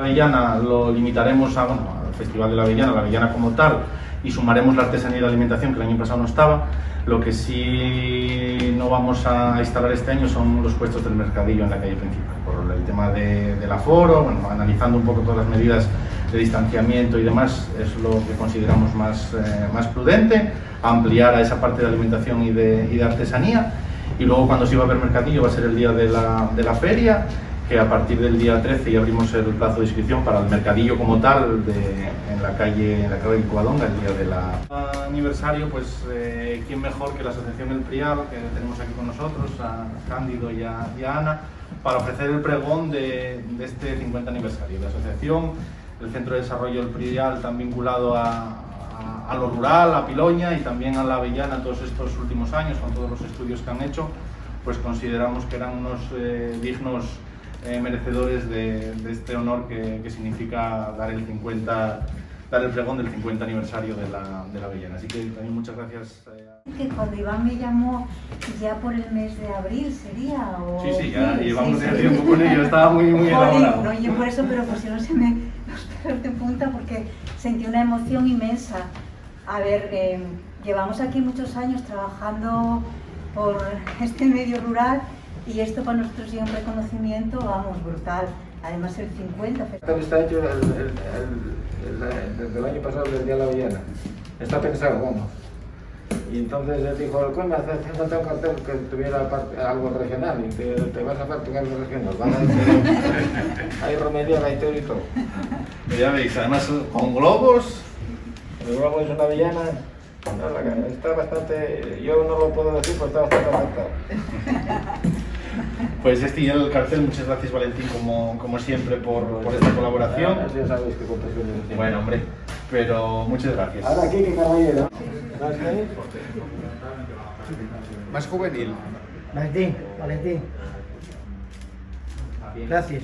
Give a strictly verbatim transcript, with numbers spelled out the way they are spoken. La Avellana lo limitaremos a, bueno, al Festival de la Avellana, la Avellana como tal, y sumaremos la artesanía y la alimentación, que el año pasado no estaba. Lo que sí no vamos a instalar este año son los puestos del mercadillo en la calle principal, por el tema de, del aforo, bueno, analizando un poco todas las medidas de distanciamiento y demás, es lo que consideramos más, eh, más prudente, ampliar a esa parte de alimentación y de, y de artesanía. Y luego, cuando sí va a haber mercadillo, va a ser el día de la, de la feria, que a partir del día trece ya abrimos el plazo de inscripción para el mercadillo como tal de, en la calle en la calle Covadonga, el día de la aniversario. Pues eh, quién mejor que la asociación El Prial, que tenemos aquí con nosotros a Cándido y a, y a Ana, para ofrecer el pregón de, de este cincuenta aniversario. La asociación, el centro de desarrollo El Prial, tan vinculado a a lo rural, a Piloña y también a La Avellana todos estos últimos años, con todos los estudios que han hecho, pues consideramos que eran unos eh, dignos eh, merecedores de, de este honor que, que significa dar el cincuenta, dar el pregón del cincuenta aniversario de la, de la Avellana. Así que también muchas gracias. Eh. Que cuando Iván me llamó, ya por el mes de abril sería, o... Sí, sí, ya sí, llevamos sí, ya sí. tiempo con ello, estaba muy, muy elaborado. No, yo por eso, pero pusieron se me los pelos de punta porque sentí una emoción inmensa. A ver, eh, llevamos aquí muchos años trabajando por este medio rural y esto para nosotros llega un reconocimiento, vamos, brutal. Además el cincuenta... Está hecho el, el, el, el, desde el año pasado, desde la Avellana. Está pensado, vamos. Y entonces él dijo, me hace falta un cartel que tuviera parte, algo regional, y te, te vas a practicar algo regional, van a decir, hay romería, hay teor y todo. Ya veis, además con globos... El globo es una avellana, no, está bastante, yo no lo puedo decir, pero está bastante afectado. Pues este y el cartel, muchas gracias Valentín, como, como siempre, por, por esta colaboración. Ah, ya sabéis que contaste. Bueno, hombre, pero muchas gracias. Ahora aquí, que caballero. Más juvenil. Valentín, Valentín. Gracias.